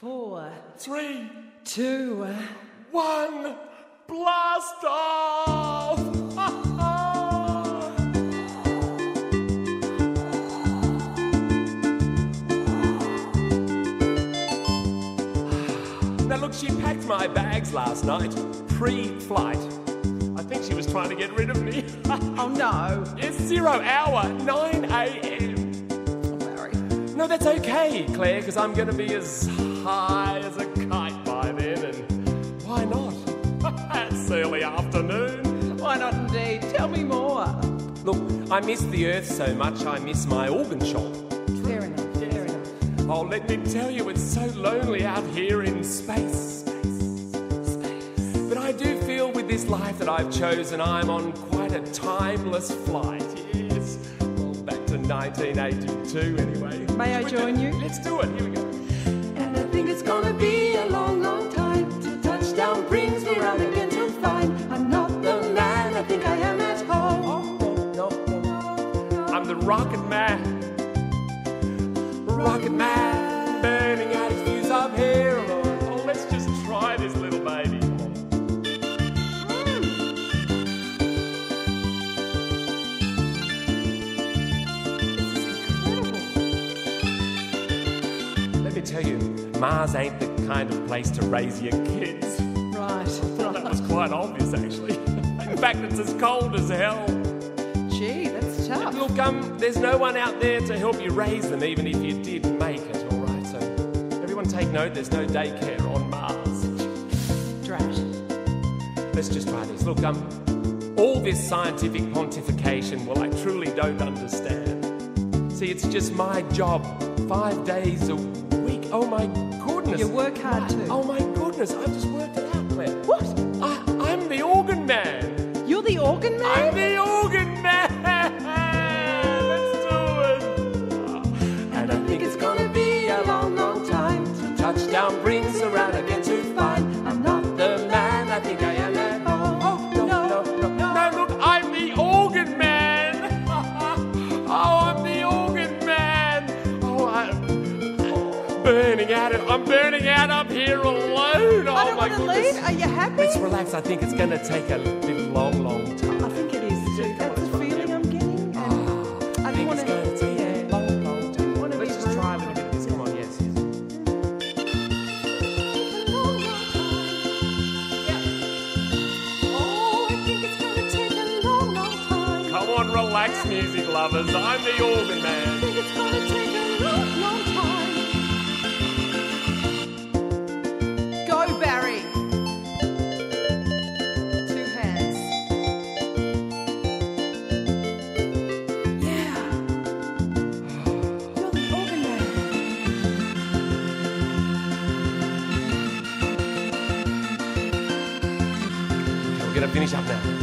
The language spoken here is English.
4, 3, 2, 1, blast off! Now look, she packed my bags last night, pre-flight. I think she was trying to get rid of me. Oh no. It's 0 hour, 9 a.m. I'm sorry. No, that's okay, Claire, because I'm going to be as high as a kite by then, and why not? It's early afternoon. Why not indeed? Tell me more. Look, I miss the earth so much, I miss my organ shop. Fair enough, fair enough. Oh, let me tell you, it's so lonely out here in space. But I do feel with this life that I've chosen, I'm on quite a timeless flight. Yes. Well, back to 1982 anyway. May I join you? Let's do it. Here we go. And I think it's gonna be a long, long time till touchdown brings me round again to find I'm not the man I think I am at home. Oh, no, no. I'm the rocket man. Rocket man, burning out his fuse up here. Oh, let's just try this little baby. Tell you, Mars ain't the kind of place to raise your kids. Right. Well, that was quite obvious, actually. In fact, it's as cold as hell. Gee, that's tough. And look, there's no one out there to help you raise them, even if you did make it, all right? So everyone take note, there's no daycare on Mars. Drat. Let's just try this. Look, all this scientific pontification, well, I truly don't understand. See, it's just my job, 5 days a week. Oh my goodness. You work hard too. Oh my goodness, I've just worked it out, Claire. What? I'm the organ man. You're the organ man? I'm the organ man. Let's do it. And I think it's gonna be a long, long time till touchdown brings around again to find I'm not the man I think I am at home. Oh, no, no, no, no. No, look, I'm the organ man. Oh, I'm the organ man. Oh, I'm burning out up here alone. I don't want to leave. Are you happy? Let's relax. I think it's going to take a little long, long time. I think it is too. That's the feeling I'm getting. I think it's going to take a long, long time. Let's just try a little bit of this. Come on, yes, yes. A long, long time. Yeah. Oh, I think it's going to take a long, long time. Come on, relax, music lovers. I'm the organ man. I think it's going to take a long, long time. Finish up now.